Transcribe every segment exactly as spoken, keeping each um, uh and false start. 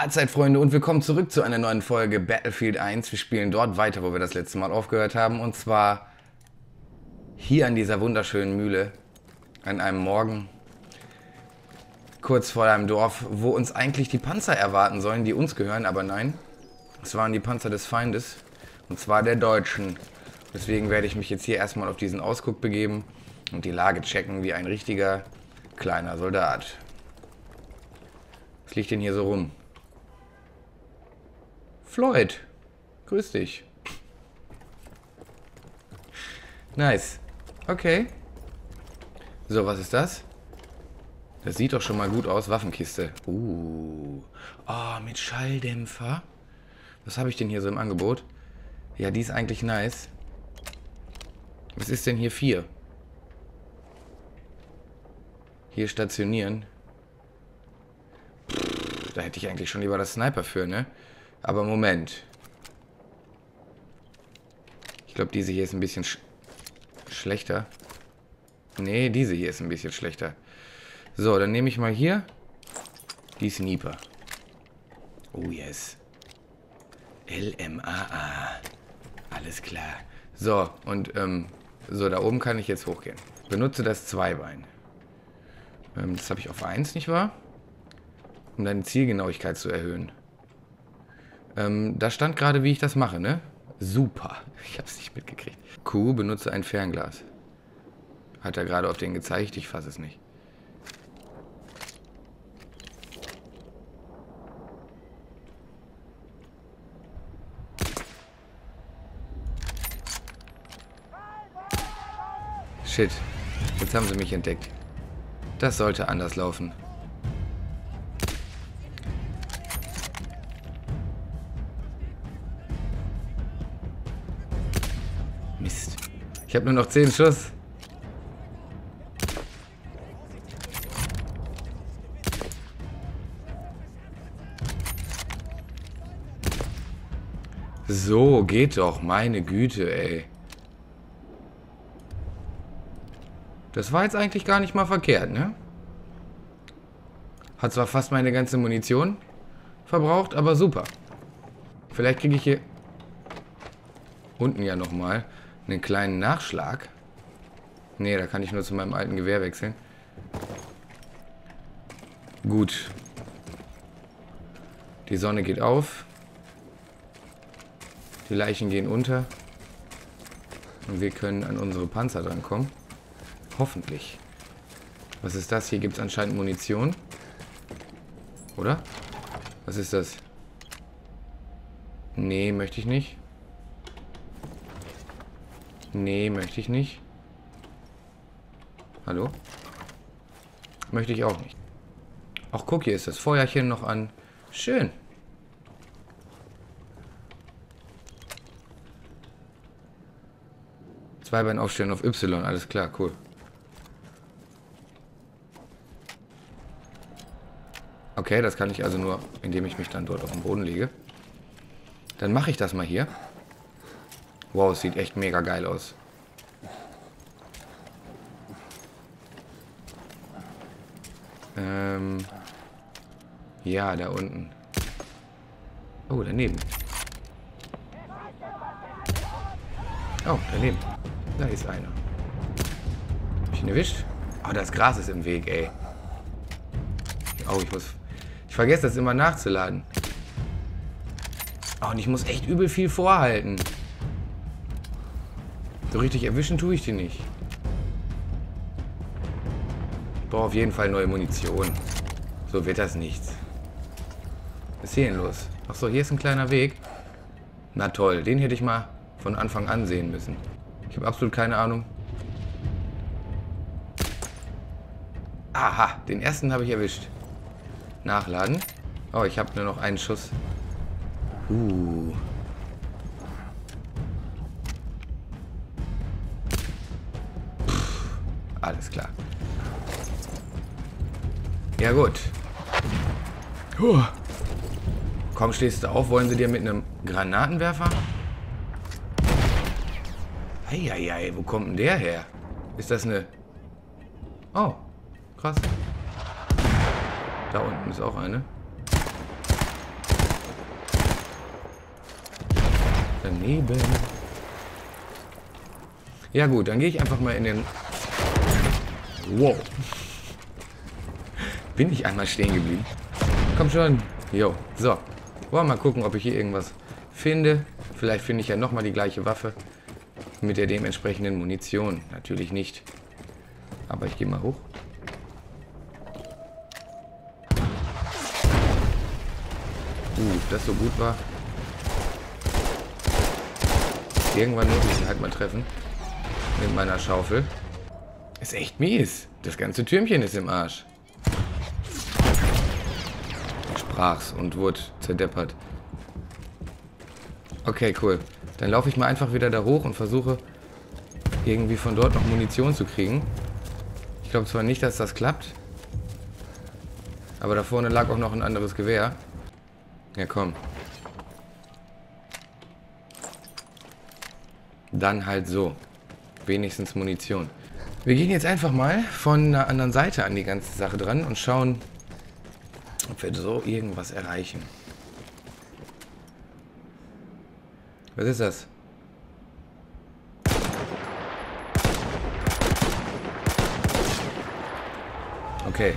Mahlzeit, Freunde, und willkommen zurück zu einer neuen Folge Battlefield eins. Wir spielen dort weiter, wo wir das letzte Mal aufgehört haben, und zwar hier an dieser wunderschönen Mühle, an einem Morgen, kurz vor einem Dorf, wo uns eigentlich die Panzer erwarten sollen, die uns gehören, aber nein, es waren die Panzer des Feindes, und zwar der Deutschen. Deswegen werde ich mich jetzt hier erstmal auf diesen Ausguck begeben und die Lage checken wie ein richtiger kleiner Soldat. Was liegt denn hier so rum? Floyd, grüß dich. Nice. Okay. So, was ist das? Das sieht doch schon mal gut aus. Waffenkiste. Uh. Oh, mit Schalldämpfer. Was habe ich denn hier so im Angebot? Ja, die ist eigentlich nice. Was ist denn hier vier? Hier stationieren. Da hätte ich eigentlich schon lieber das Sniper für, ne? Aber Moment. Ich glaube, diese hier ist ein bisschen sch schlechter. Ne, diese hier ist ein bisschen schlechter. So, dann nehme ich mal hier die Sniper. Oh, yes. L M A A. Alles klar. So, und ähm, so, da oben kann ich jetzt hochgehen. Benutze das Zweibein. Ähm, das habe ich auf eins, nicht wahr? Um deine Zielgenauigkeit zu erhöhen. Ähm, da stand gerade, wie ich das mache, ne? Super. Ich hab's nicht mitgekriegt. Q, benutze ein Fernglas. Hat er gerade auf den gezeigt? Ich fasse es nicht. Shit. Jetzt haben sie mich entdeckt. Das sollte anders laufen. Ich habe nur noch zehn Schuss. So, geht doch. Meine Güte, ey. Das war jetzt eigentlich gar nicht mal verkehrt, ne? Hat zwar fast meine ganze Munition verbraucht, aber super. Vielleicht kriege ich hier unten ja nochmal einen kleinen Nachschlag. Ne, da kann ich nur zu meinem alten Gewehr wechseln. Gut. Die Sonne geht auf. Die Leichen gehen unter. Und wir können an unsere Panzer drankommen. Hoffentlich. Was ist das? Hier gibt es anscheinend Munition. Oder? Was ist das? Ne, möchte ich nicht. Nee, möchte ich nicht. Hallo? Möchte ich auch nicht. Ach, guck, hier ist das Feuerchen noch an. Schön. Zwei Beine aufstellen auf Y, alles klar, cool. Okay, das kann ich also nur, indem ich mich dann dort auf den Boden lege. Dann mache ich das mal hier. Wow, es sieht echt mega geil aus. Ähm. Ja, da unten. Oh, daneben. Oh, daneben. Da ist einer. Hab ich ihn erwischt? Oh, das Gras ist im Weg, ey. Oh, ich muss... Ich vergesse das immer nachzuladen. Oh, und ich muss echt übel viel vorhalten. So richtig erwischen tue ich die nicht. Ich brauche auf jeden Fall neue Munition. So wird das nichts. Was ist hier denn los? Achso, hier ist ein kleiner Weg. Na toll, den hätte ich mal von Anfang an sehen müssen. Ich habe absolut keine Ahnung. Aha, den ersten habe ich erwischt. Nachladen. Oh, ich habe nur noch einen Schuss. Uh. Alles klar. Ja gut. Huh. Komm, stehst du auf? Wollen sie dir mit einem Granatenwerfer? Eieiei, wo kommt denn der her? Ist das eine... Oh, krass. Da unten ist auch eine. daneben. Ja gut, dann gehe ich einfach mal in den... Wow. Bin ich einmal stehen geblieben? Komm schon. Jo. So. Wollen wir mal gucken, ob ich hier irgendwas finde. Vielleicht finde ich ja nochmal die gleiche Waffe. Mit der dementsprechenden Munition. Natürlich nicht. Aber ich gehe mal hoch. Uh, ob das so gut war. Irgendwann muss ich ihn halt mal treffen. Mit meiner Schaufel. Ist echt mies. Das ganze Türmchen ist im Arsch. Sprach's und wurde zerdeppert. Okay, cool. Dann laufe ich mal einfach wieder da hoch und versuche, irgendwie von dort noch Munition zu kriegen. Ich glaube zwar nicht, dass das klappt. Aber da vorne lag auch noch ein anderes Gewehr. Ja, komm. Dann halt so. Wenigstens Munition. Wir gehen jetzt einfach mal von der anderen Seite an die ganze Sache dran und schauen, ob wir so irgendwas erreichen. Was ist das? Okay.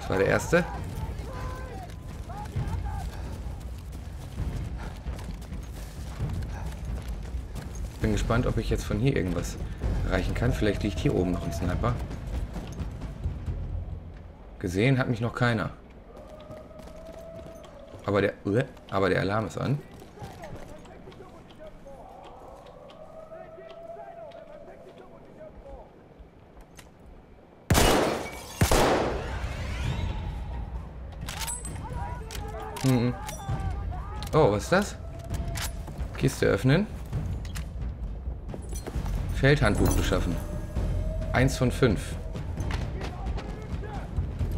Das war der erste. Bin gespannt, ob ich jetzt von hier irgendwas erreichen kann. Vielleicht liegt hier oben noch ein Sniper. Gesehen hat mich noch keiner. Aber der, aber der Alarm ist an. Oh, was ist das? Kiste öffnen. Feldhandbuch beschaffen. Eins von fünf.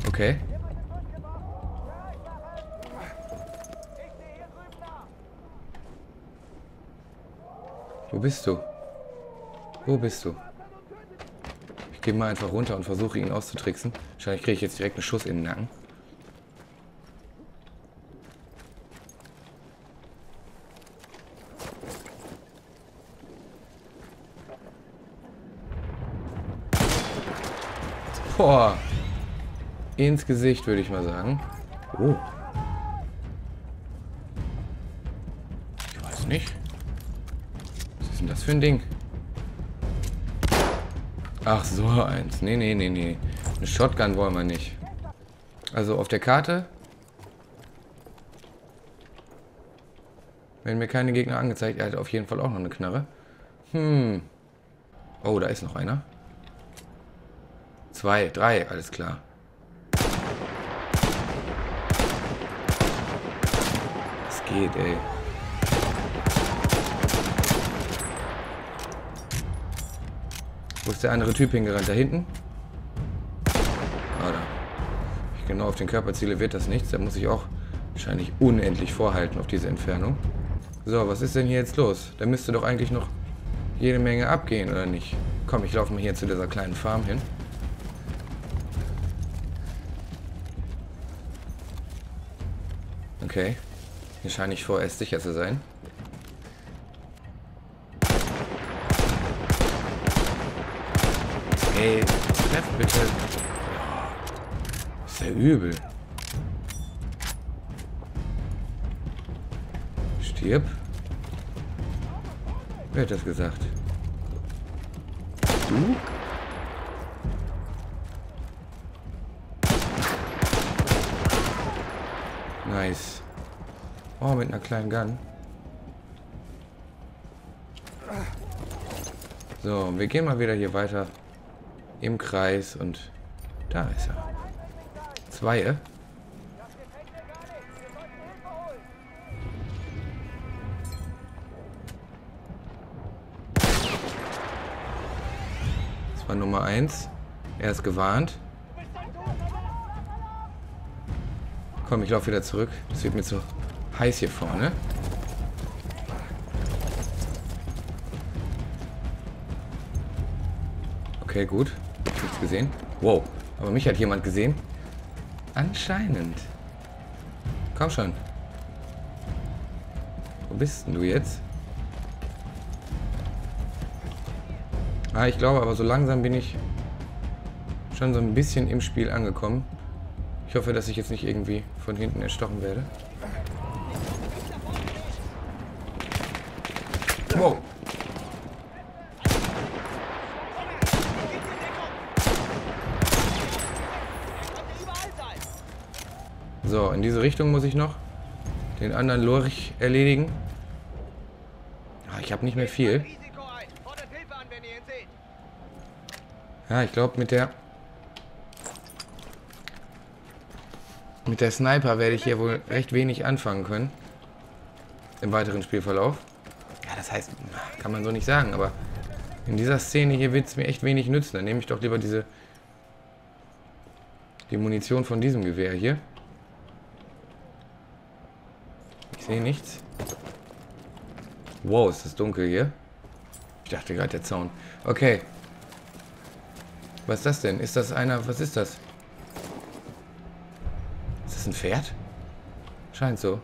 Okay. Wo bist du? Wo bist du? Ich gehe mal einfach runter und versuche ihn auszutricksen. Wahrscheinlich kriege ich jetzt direkt einen Schuss in den Nacken. Boah. Ins Gesicht, würde ich mal sagen. Oh. Ich weiß nicht. Was ist denn das für ein Ding? Ach, so eins. Nee, nee, nee, nee. Eine Shotgun wollen wir nicht. Also auf der Karte. Werden mir keine Gegner angezeigt. Er hat auf jeden Fall auch noch eine Knarre. Hm. Oh, da ist noch einer. Zwei, drei, alles klar. Es geht, ey. Wo ist der andere Typ hingerannt? Da hinten? Ah, da. Ich genau auf den Körperziele wird das nichts. Da muss ich auch wahrscheinlich unendlich vorhalten auf diese Entfernung. So, was ist denn hier jetzt los? Da müsste doch eigentlich noch jede Menge abgehen, oder nicht? Komm, ich laufe mal hier zu dieser kleinen Farm hin. Okay, hier scheine ich vorerst sicher zu sein. Ey, treff bitte. Ist ja übel. Stirb. Wer hat das gesagt? Du? Nice. Oh, mit einer kleinen Gun. So, wir gehen mal wieder hier weiter im Kreis und da ist er. Zwei. Das war Nummer eins. Er ist gewarnt. Komm, ich laufe wieder zurück. Das wird mir zu heiß hier vorne. Okay, gut. Ich hab's gesehen. Wow. Aber mich hat jemand gesehen. Anscheinend. Komm schon. Wo bist denn du jetzt? Ah, ich glaube, aber so langsam bin ich schon so ein bisschen im Spiel angekommen. Ich hoffe, dass ich jetzt nicht irgendwie von hinten erstochen werde. Wow. So, in diese Richtung muss ich noch den anderen Lurch erledigen. Ah, ich habe nicht mehr viel. Ja, ich glaube, mit der mit der Sniper werde ich hier wohl recht wenig anfangen können. Im weiteren Spielverlauf. Ja, das heißt, kann man so nicht sagen, aber in dieser Szene hier wird es mir echt wenig nützen. Dann nehme ich doch lieber diese die Munition von diesem Gewehr hier. Ich sehe nichts. Wow, ist das dunkel hier. Ich dachte gerade, der Zaun. Okay. Was ist das denn? Ist das einer? Was ist das? Ist das ein Pferd? Scheint so.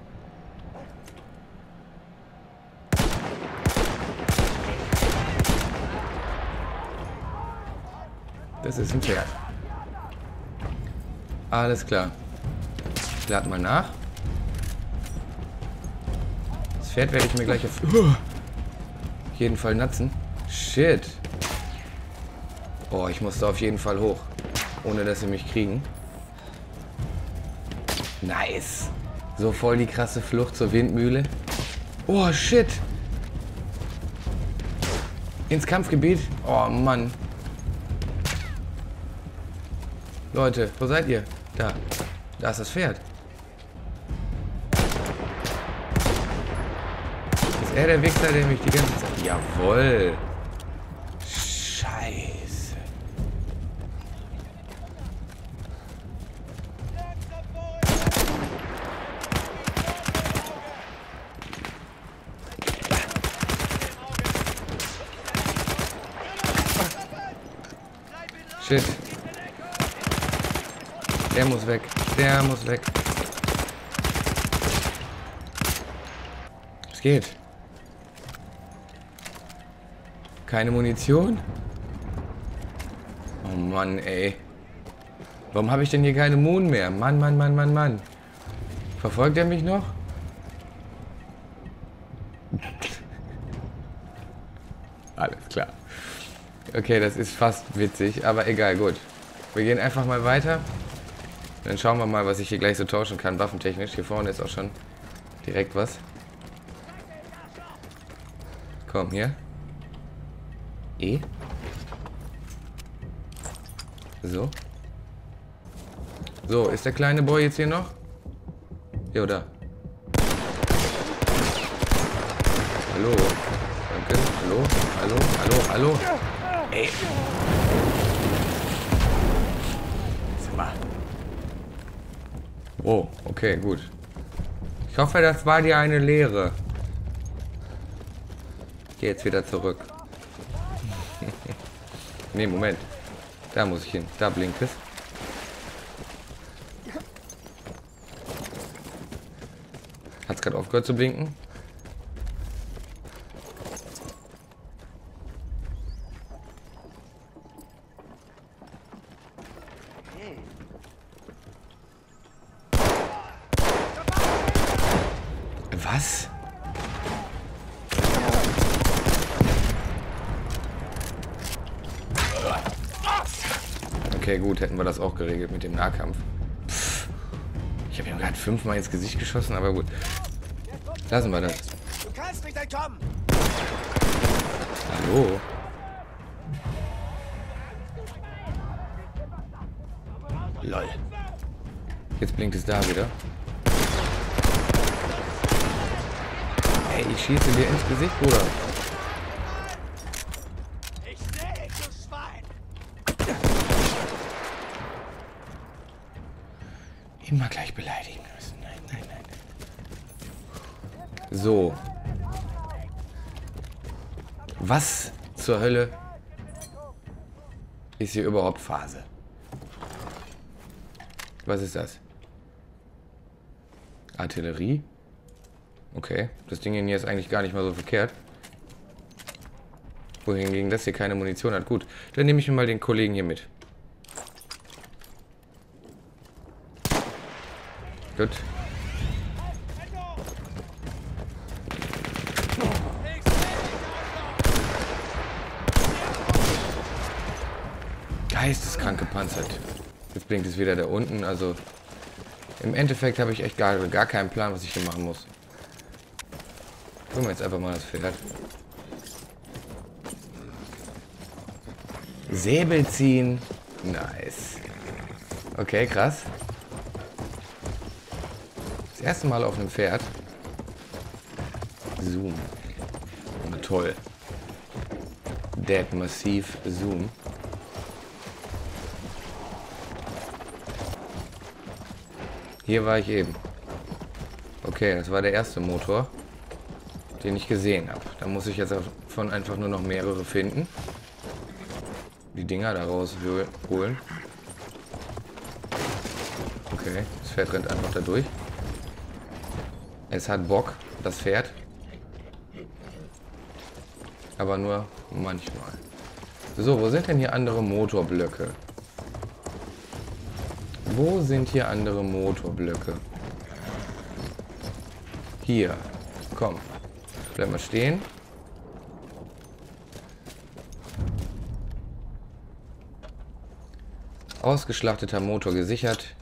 Das ist ein Pferd. Alles klar. Ich lade mal nach. Das Pferd werde ich mir gleich auf jeden Fall natzen. Shit. Oh, ich muss da auf jeden Fall hoch. Ohne, dass sie mich kriegen. Nice. So voll die krasse Flucht zur Windmühle. Oh, shit. Ins Kampfgebiet. Oh, Mann. Leute, wo seid ihr? Da. Da ist das Pferd. Ist er der Wichser, der mich die ganze Zeit... Jawohl. Scheiße. Shit. Der muss weg. Der muss weg. Es geht. Keine Munition? Oh Mann, ey. Warum habe ich denn hier keine Moon mehr? Mann, Mann, Mann, Mann, Mann. Verfolgt er mich noch? Alles klar. Okay, das ist fast witzig, aber egal, gut. Wir gehen einfach mal weiter. Dann schauen wir mal, was ich hier gleich so tauschen kann, waffentechnisch. Hier vorne ist auch schon direkt was. Komm, hier. E. So. So, ist der kleine Boy jetzt hier noch? Jo, da. Hallo. Danke. Hallo, hallo, hallo, hallo. Ey. Oh, okay, gut. Ich hoffe, das war dir eine Lehre. Ich gehe jetzt wieder zurück. Ne, Moment. Da muss ich hin. Da blinkt es. Hat es gerade aufgehört zu blinken? Was? Okay, gut, hätten wir das auch geregelt mit dem Nahkampf. Pff, ich habe ihm gerade fünfmal ins Gesicht geschossen, aber gut. Lassen wir das. Du kannst nicht entkommen. Hallo? Lol. Jetzt blinkt es da wieder. Ich schieße dir ins Gesicht, Bruder. Ich sehe, du Schwein. Immer gleich beleidigen müssen. Nein, nein, nein. So. Was zur Hölle ist hier überhaupt Phase? Was ist das? Artillerie? Okay, das Ding hier ist eigentlich gar nicht mal so verkehrt. Wohingegen das hier keine Munition hat. Gut, dann nehme ich mir mal den Kollegen hier mit. Gut. Geisteskrank gepanzert. Jetzt blinkt es wieder da unten, also... Im Endeffekt habe ich echt gar, gar keinen Plan, was ich hier machen muss. Gucken wir jetzt einfach mal das Pferd. Säbel ziehen. Nice. Okay, krass. Das erste Mal auf einem Pferd. Zoom. Oh, toll. Dead massiv Zoom. Hier war ich eben. Okay, das war der erste Motor, den ich gesehen habe. Da muss ich jetzt davon einfach nur noch mehrere finden. Die Dinger da rausholen. Okay, das Pferd rennt einfach da durch. Es hat Bock, das Pferd. Aber nur manchmal. So, wo sind denn hier andere Motorblöcke? Wo sind hier andere Motorblöcke? Hier. Komm. Bleib mal stehen. Ausgeschlachteter Motor gesichert.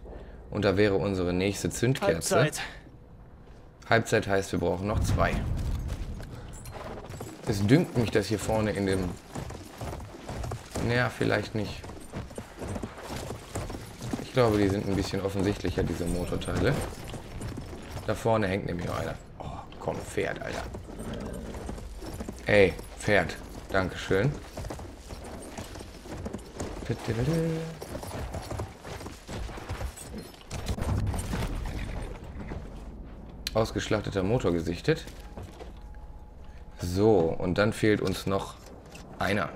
Und da wäre unsere nächste Zündkerze. Halbzeit. Halbzeit heißt, wir brauchen noch zwei. Es dünkt mich, dass hier vorne in dem... Naja, vielleicht nicht... Ich glaube, die sind ein bisschen offensichtlicher, diese Motorteile. Da vorne hängt nämlich noch einer. Oh, komm, Pferd, Alter. Ey, Pferd. Dankeschön. Ausgeschlachteter Motor gesichtet. So, und dann fehlt uns noch einer.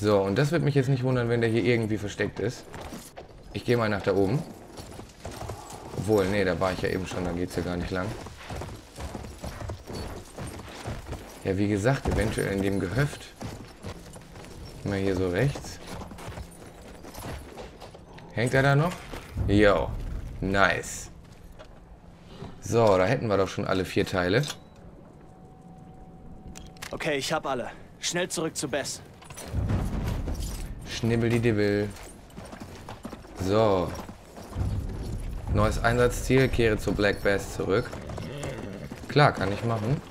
So, und das wird mich jetzt nicht wundern, wenn der hier irgendwie versteckt ist. Ich gehe mal nach da oben. Obwohl, nee, da war ich ja eben schon, da geht es ja gar nicht lang. Ja, wie gesagt, eventuell in dem Gehöft. Mal hier so rechts. Hängt er da noch? Jo, nice. So, da hätten wir doch schon alle vier Teile. Okay, ich hab alle. Schnell zurück zu Bess. Schnibbeldidibbel. So. Neues Einsatzziel. Kehre zu Black Bass zurück. Klar, kann ich machen.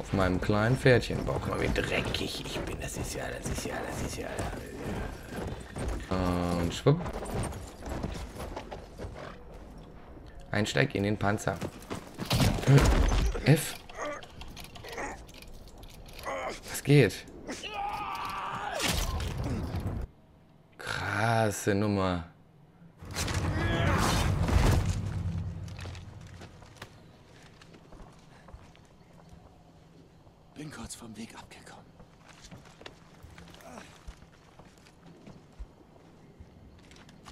Auf meinem kleinen Pferdchen. Boah, guck mal, wie dreckig ich bin. Das ist ja, das ist ja, das ist ja. Und schwupp. Einsteig in den Panzer. F. Was geht? Krasse Nummer. Bin kurz vom Weg abgekommen.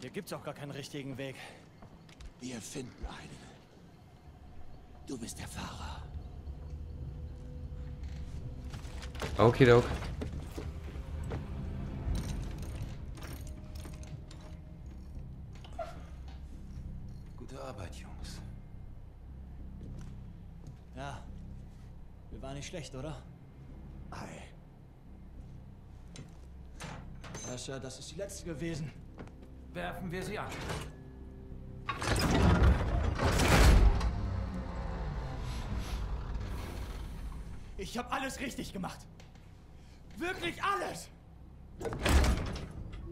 Hier gibt's auch gar keinen richtigen Weg. Wir finden einen. Du bist der Fahrer. Okidok. Schlecht, oder? Ei. Ja, Sir, das ist die letzte gewesen. Werfen wir sie an. Ich habe alles richtig gemacht. Wirklich alles.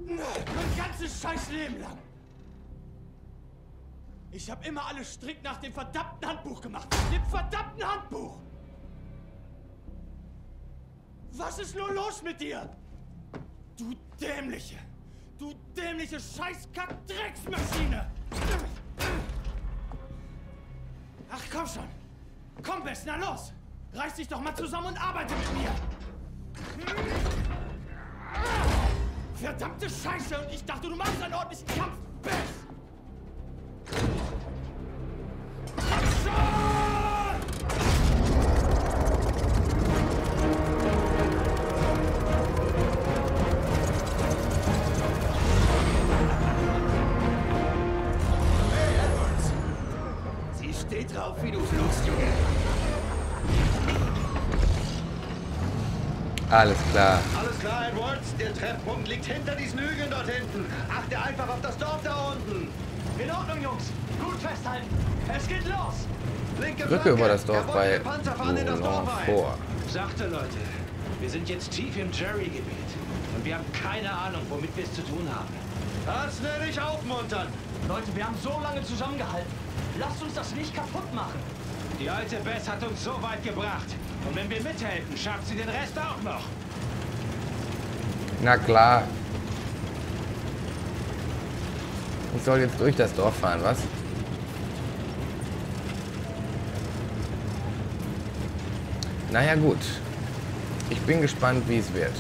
Mein ganzes scheiß Leben lang. Ich habe immer alles strikt nach dem verdammten Handbuch gemacht. Dem verdammten Handbuch. Was ist nur los mit dir? Du dämliche, du dämliche Scheißkack-Drecksmaschine! Ach komm schon! Komm, Bess, na los! Reiß dich doch mal zusammen und arbeite mit mir! Verdammte Scheiße! Und ich dachte, du machst einen ordentlichen Kampf! Bess! Komm schon! auf, wie du fluchst, Junge. Alles klar. Alles klar, Edwards. Der Treffpunkt liegt hinter diesen Hügeln dort hinten. Achte einfach auf das Dorf da unten. In Ordnung, Jungs. Gut festhalten. Es geht los. Linke Brücke über das Dorf bei Moulin vor. Sachte, Leute. Wir sind jetzt tief im Jerry-Gebiet. Und wir haben keine Ahnung, womit wir es zu tun haben. Das nenne ich aufmuntern. Leute, wir haben so lange zusammengehalten. Lasst uns das nicht kaputt machen. Die alte Bess hat uns so weit gebracht. Und wenn wir mithelfen, schafft sie den Rest auch noch. Na klar. Ich soll jetzt durch das Dorf fahren, was? Naja, gut. Ich bin gespannt, wie es wird.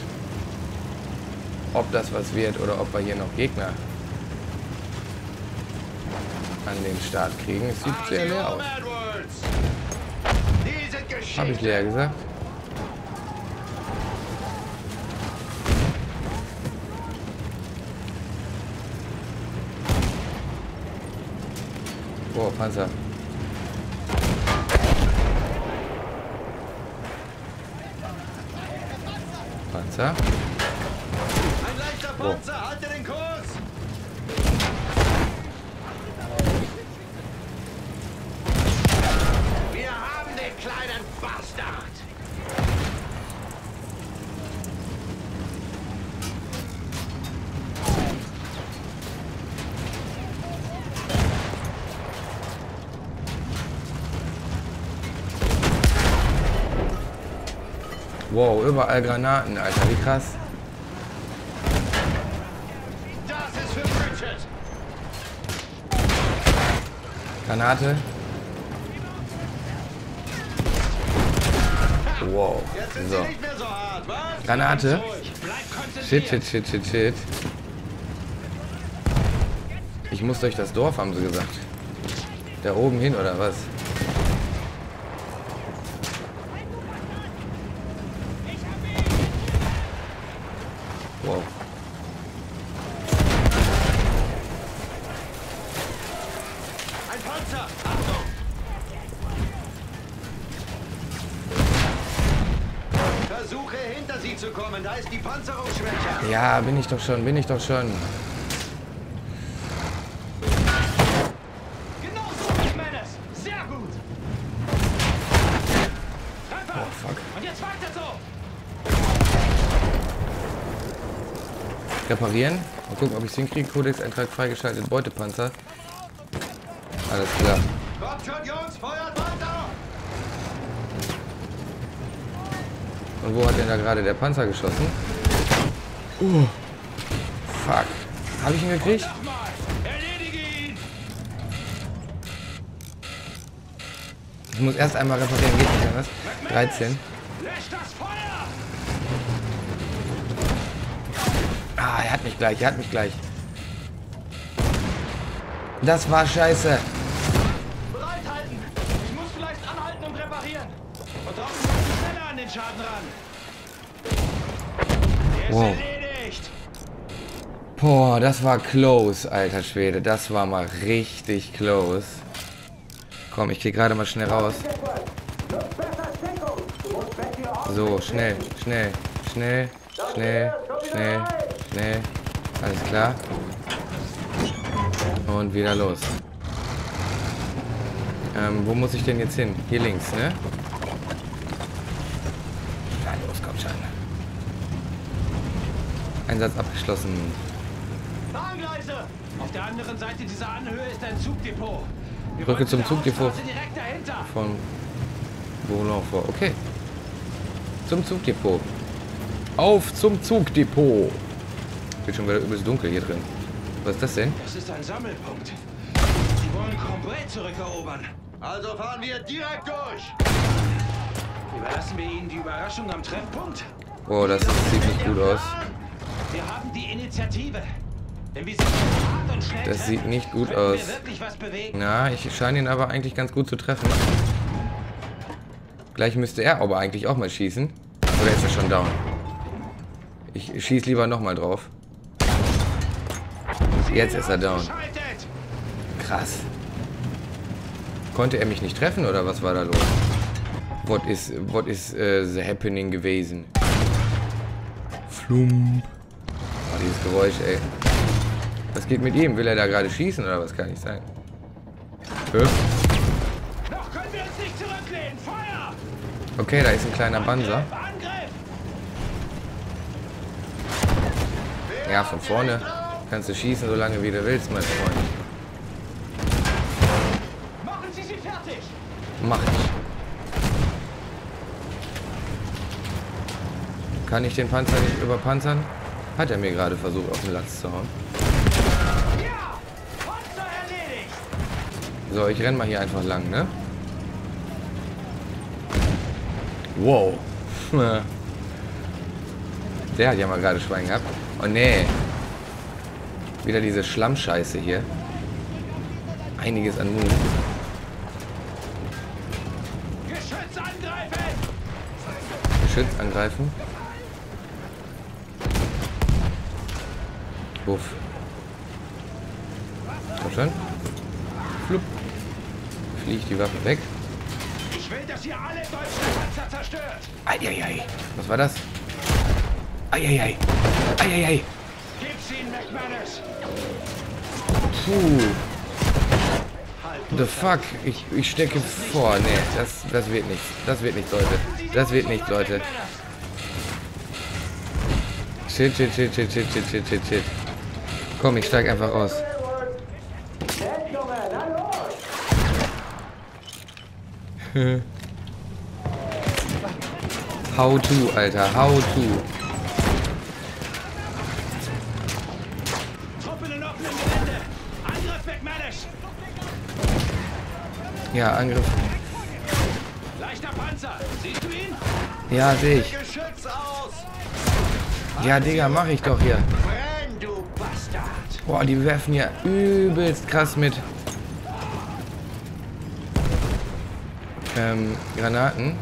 Ob das was wird oder ob wir hier noch Gegner an den Start kriegen. Es sieht sehr leer aus. Habe ich leer gesagt? Oh, Panzer. Panzer. Ein leichter Panzer, oh. Halte den Kurs! Wir haben den kleinen Bastard! Wow, überall Granaten, Alter, wie krass. Das ist für Bridget. Granate. Wow. So. Granate. Shit, shit, shit, shit, shit. Ich muss durch das Dorf, haben sie gesagt. Da oben hin, oder was? Wow. Ein Panzer! Achtung! Versuche hinter sie zu kommen, da ist die Panzerung schwächer. Ja, bin ich doch schon, bin ich doch schon. Genau so, ich meine es. Sehr gut. Treffer! Oh, fuck. Und jetzt weiter so! Reparieren. Mal gucken, ob ich es hinkriege. Kodex-Eintrag freigeschaltet. Beutepanzer. Alles klar. Kommt schon, Jungs, feuert weiter! Und wo hat denn da gerade der Panzer geschossen? Uh. Fuck. Habe ich ihn gekriegt? Ich muss erst einmal reparieren. Geht nicht anders. dreizehn. Ah, er hat mich gleich, er hat mich gleich. Das war scheiße. Bereithalten. Ich muss vielleicht anhalten und reparieren. Und drauf schneller an den Schaden ran. Der wow. Ist erledigt. Boah, das war close, alter Schwede. Das war mal richtig close. Komm, ich gehe gerade mal schnell raus. So, schnell, schnell, schnell, schnell, schnell. Nee, alles klar. Und wieder los. Ähm, wo muss ich denn jetzt hin? Hier links, ne? Na los, komm schon. Einsatz abgeschlossen. Bahngleise! Auf der anderen Seite dieser Anhöhe ist ein Zugdepot. Wir Brücke zum Zugdepot. Direkt dahinter. Von Moulin vor. Okay. Zum Zugdepot. Auf zum Zugdepot. Wird schon wieder übelst dunkel hier drin. Was ist das denn? Das ist ein Sammelpunkt. Sie wollen Cambrai zurückerobern. Also fahren wir direkt durch. Überlassen wir ihnen die Überraschung am Treffpunkt. Oh, das sieht nicht gut aus. Wir haben die Initiative. Denn wir sind hart und schnell. Das sieht nicht gut aus. Na, ich scheine ihn aber eigentlich ganz gut zu treffen. Gleich müsste er aber eigentlich auch mal schießen. Oder ist er schon down? Ich schieß lieber nochmal drauf. Jetzt ist er down. Krass. Konnte er mich nicht treffen oder was war da los? What is, what is uh, the happening gewesen? Flump. Oh, dieses Geräusch, ey. Was geht mit ihm? Will er da gerade schießen oder was? Kann nicht sein. Höh? Noch können wir uns nicht zurücklehnen. Feuer! Okay, da ist ein kleiner Panzer. Ja, von vorne kannst du schießen, solange wie du willst, mein Freund. Machen Sie sie fertig! Mach ich. Kann ich den Panzer nicht überpanzern? Hat er mir gerade versucht, auf den Latz zu hauen. Ja! Panzer erledigt! So, ich renn mal hier einfach lang, ne? Wow. Der hat ja mal gerade Schwein gehabt. Oh nee. Wieder diese Schlammscheiße hier. Einiges an Mut. Geschütz angreifen! Geschütz angreifen? Uff. Komm schon. Flup. Fliegt die Waffe weg. Ich will, dass ihr alle deutschen Panzer zerstört. Eieiei. Was war das? Eieiei. Eieiei. Gib's ihnen, McMahon. Puh. The fuck. Ich, ich stecke vor. Nee, das, das wird nicht. Das wird nicht, Leute. Das wird nicht, Leute. Shit, shit, shit, shit, shit, shit, shit, shit, shit. Komm, ich steig einfach aus. How to, Alter. How to. Ja, Angriff. Leichter Panzer. Siehst du ihn? Ja, sehe ich. Ja, Digga, mach ich doch hier. Boah, die werfen ja übelst krass mit ähm, Granaten.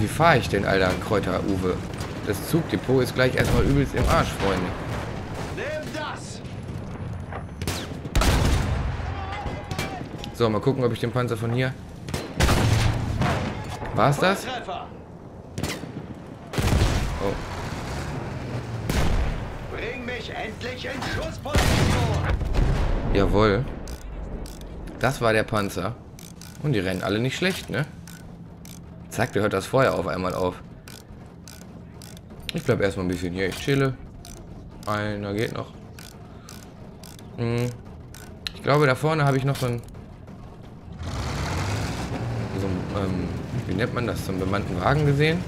Wie fahre ich denn, Alter, Kräuter-Uwe? Das Zugdepot ist gleich erstmal übelst im Arsch, Freunde. So, mal gucken, ob ich den Panzer von hier... War es das? Oh. Bring mich endlich in Schussposition! Jawohl. Das war der Panzer. Und die rennen alle nicht schlecht, ne? Zack, der hört das Feuer auf einmal auf. Ich bleib erstmal ein bisschen hier. Ich chille. Einer geht noch. Hm. Ich glaube, da vorne habe ich noch so ein... Ähm, wie nennt man das? Zum bemannten Wagen gesehen.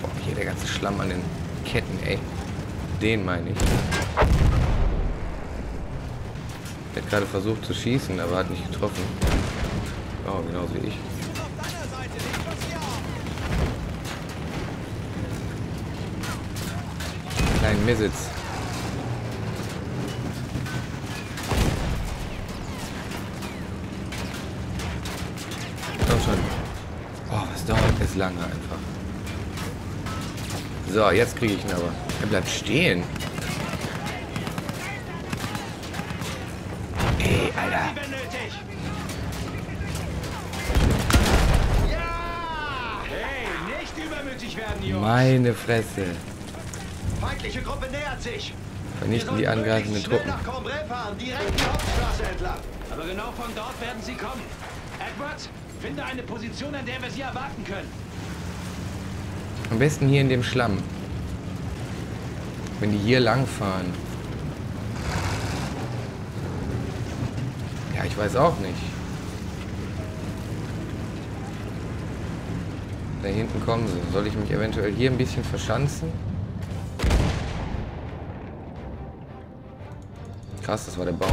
Boah, hier der ganze Schlamm an den Ketten, ey. Den meine ich. Der hat gerade versucht zu schießen, aber hat nicht getroffen. Oh, genauso wie ich. Kleinen Missitz. Lange einfach. So, jetzt kriege ich ihn aber. Er bleibt stehen. Ey, Alter. Ja! Hey, nicht übermütig werden, Jungs. Meine Fresse. Feindliche Gruppe nähert sich. Vernichten die angreifenden Truppen. Nach Combray fahren, direkt die Hauptstraße entlang. Aber genau von dort werden sie kommen. Edwards, finde eine Position, an der wir sie erwarten können. Am besten hier in dem Schlamm. Wenn die hier lang fahren. Ja, ich weiß auch nicht. Da hinten kommen sie. Soll ich mich eventuell hier ein bisschen verschanzen? Krass, das war der Baum.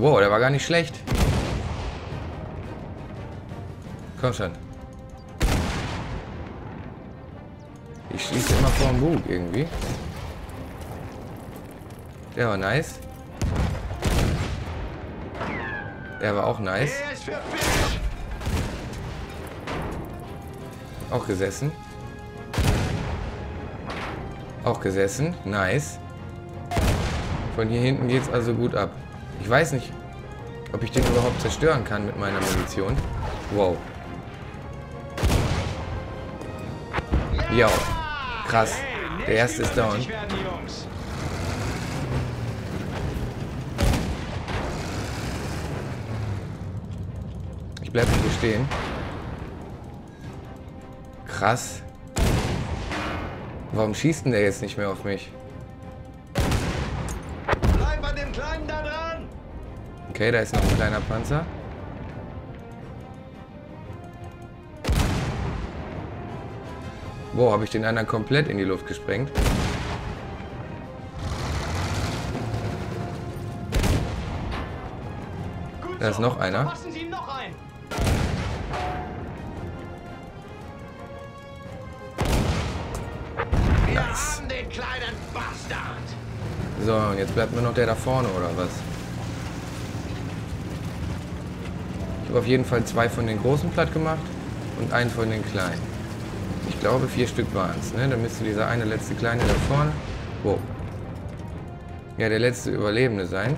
Wow, der war gar nicht schlecht. Komm schon. Ich schieße immer vor dem Bug irgendwie. Der war nice. Der war auch nice. Auch gesessen. Auch gesessen. Nice. Von hier hinten geht es also gut ab. Ich weiß nicht, ob ich den überhaupt zerstören kann mit meiner Munition. Wow. Ja. Krass. Der erste ist down. Ich bleibe hier stehen. Krass. Warum schießt denn der jetzt nicht mehr auf mich? Bleib bei dem Kleinen da dran! Okay, da ist noch ein kleiner Panzer. Wow, habe ich den anderen komplett in die Luft gesprengt. Da ist noch einer. Nice. So, und jetzt bleibt mir noch der da vorne, oder was? Ich habe auf jeden Fall zwei von den Großen platt gemacht und einen von den Kleinen. Ich glaube, vier Stück waren es, ne? Dann müsste dieser eine letzte Kleine da vorne... Wow. Ja, der letzte Überlebende sein.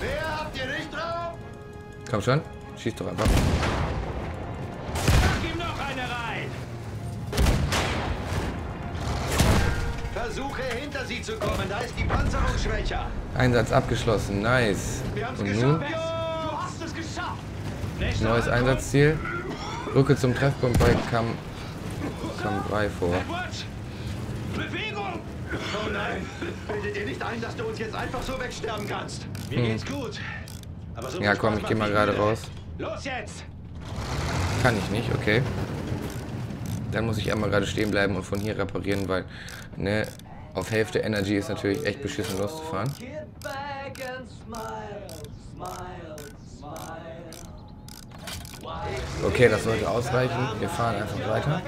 Wer habt ihr nicht drauf? Komm schon, schieß doch einfach. Mach ihm noch eine rein! Versuche, hinter sie zu kommen, da ist die Panzerung schwächer. Einsatz abgeschlossen, nice. Wir haben's geschafft. Und nun? Du hast es geschafft. Neues Einsatzziel. Rücke zum Treffpunkt bei Kamm... Kampf drei vor. Edwards! Bewegung! Oh nein! Bildet dir nicht ein, dass du uns jetzt einfach so wegsterben kannst. Mir hm. geht's gut. Aber so ja, komm, ich geh mal gerade raus. Los jetzt! Kann ich nicht, okay. Dann muss ich einmal gerade stehen bleiben und von hier reparieren, weil ne, auf Hälfte Energy ist natürlich echt beschissen loszufahren. Okay, das sollte ausreichen. Wir fahren einfach weiter.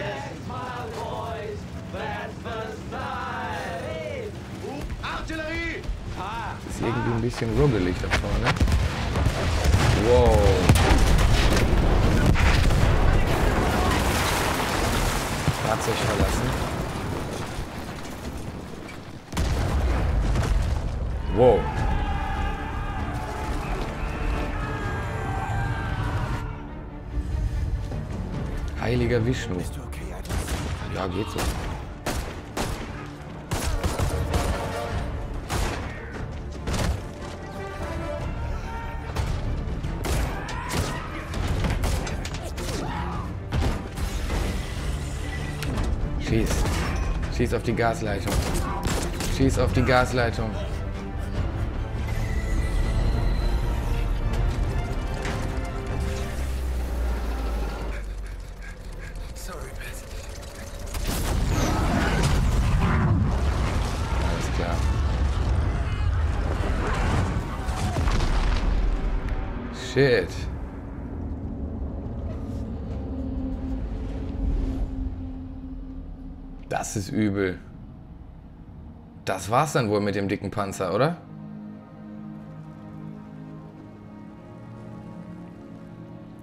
Ist irgendwie ein bisschen ruggelig da vorne. Wow. Fahrzeug verlassen. Wow. Heiliger Vishnu. Ja, geht so. Schieß. Schieß auf die Gasleitung. Schieß auf die Gasleitung. Shit. Das ist übel. Das war's dann wohl mit dem dicken Panzer, oder?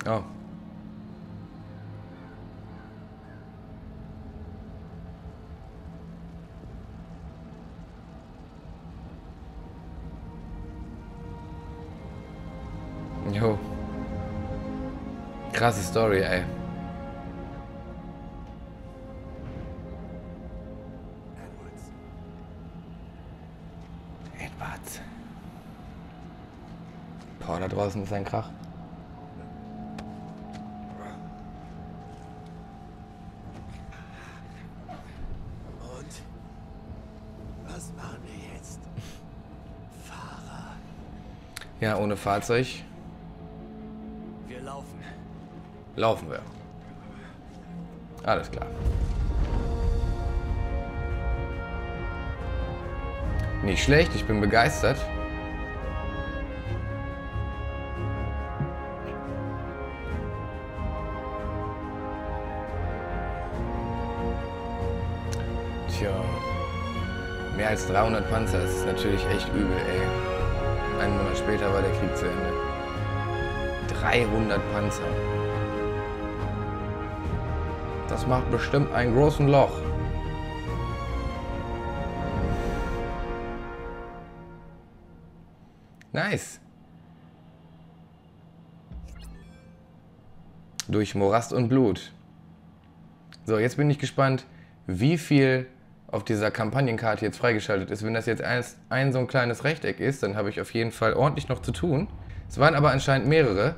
Oh. Jo. Krasse Story, ey. Edwards. Edwards. Boah, da draußen ist ein Krach. Und? Was machen wir jetzt? Fahrer. Ja, ohne Fahrzeug. Laufen wir. Alles klar. Nicht schlecht, ich bin begeistert. Tja. Mehr als dreihundert Panzer, das ist natürlich echt übel, ey. Einen Monat später war der Krieg zu Ende. dreihundert Panzer. Das macht bestimmt einen großen Loch. Nice. Durch Morast und Blut. So, jetzt bin ich gespannt, wie viel auf dieser Kampagnenkarte jetzt freigeschaltet ist. Wenn das jetzt ein, ein so ein kleines Rechteck ist, dann habe ich auf jeden Fall ordentlich noch zu tun. Es waren aber anscheinend mehrere.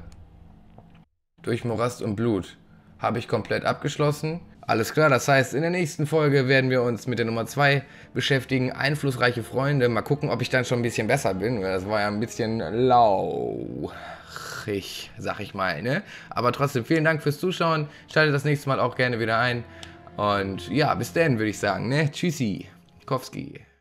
Durch Morast und Blut habe ich komplett abgeschlossen. Alles klar, das heißt, in der nächsten Folge werden wir uns mit der Nummer zwei beschäftigen. Einflussreiche Freunde. Mal gucken, ob ich dann schon ein bisschen besser bin. Das war ja ein bisschen lauchig, sag ich mal, ne? Aber trotzdem, vielen Dank fürs Zuschauen. Schaltet das nächste Mal auch gerne wieder ein. Und ja, bis dann, würde ich sagen, ne? Tschüssi, Kowski.